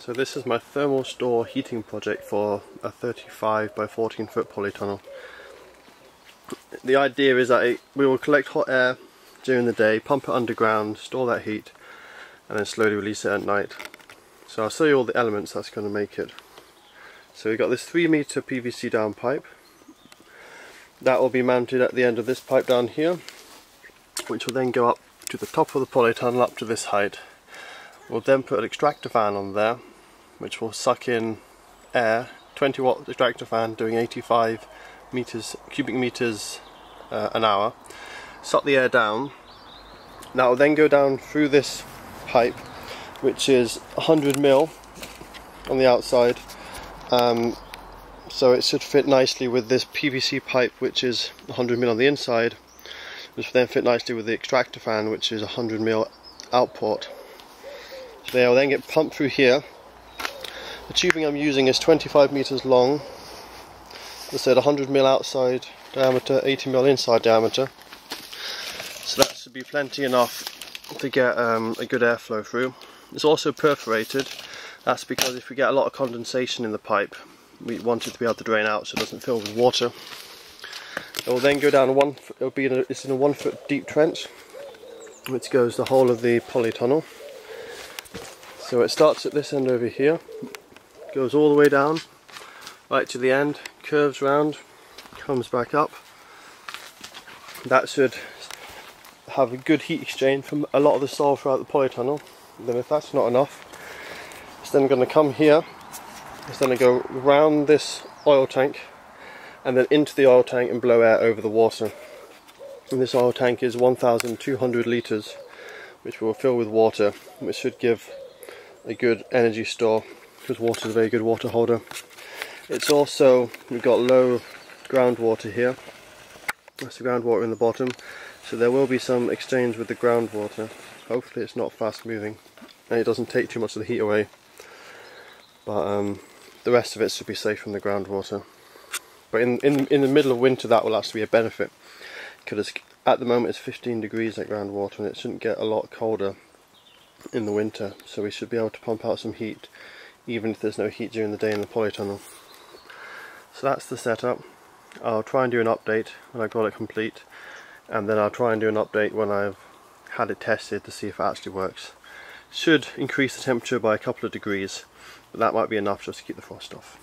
So this is my thermal store heating project for a 35 by 14 foot polytunnel. The idea is that we will collect hot air during the day, pump it underground, store that heat, and then slowly release it at night. So I'll show you all the elements that's going to make it. So we've got this 3 meter PVC down pipe. That will be mounted at the end of this pipe down here, which will then go up to the top of the polytunnel up to this height. We'll then put an extractor fan on there, which will suck in air, 20 watt extractor fan doing 85 cubic meters an hour. Suck the air down. That will then go down through this pipe, which is 100 mil on the outside, so it should fit nicely with this PVC pipe, which is 100 mil on the inside, which will then fit nicely with the extractor fan, which is 100 mil output. So they will then get pumped through here. The tubing I'm using is 25 meters long. As I said, 100 mil outside diameter, 80 mil inside diameter. So that should be plenty enough to get a good airflow through. It's also perforated. That's because if we get a lot of condensation in the pipe, we want it to be able to drain out so it doesn't fill with water. It will then go down it's in a 1 foot deep trench, which goes the whole of the polytunnel. So it starts at this end over here, goes all the way down, right to the end, curves round, comes back up. That should have a good heat exchange from a lot of the soil throughout the polytunnel. Then if that's not enough, it's then going to come here, it's then going to go round this oil tank and then into the oil tank and blow air over the water. And this oil tank is 1,200 litres, which will fill with water, which should give a good energy store, because water is a very good water holder. It's also, we've got low groundwater here, that's the groundwater in the bottom, so there will be some exchange with the groundwater. Hopefully it's not fast moving and it doesn't take too much of the heat away, but the rest of it should be safe from the groundwater. But in the middle of winter that will actually be a benefit, because at the moment it's 15 degrees at groundwater and it shouldn't get a lot colder in the winter, so we should be able to pump out some heat even if there's no heat during the day in the polytunnel. So that's the setup. I'll try and do an update when I've got it complete, and then I'll try and do an update when I've had it tested to see if it actually works. Should increase the temperature by a couple of degrees, but that might be enough just to keep the frost off.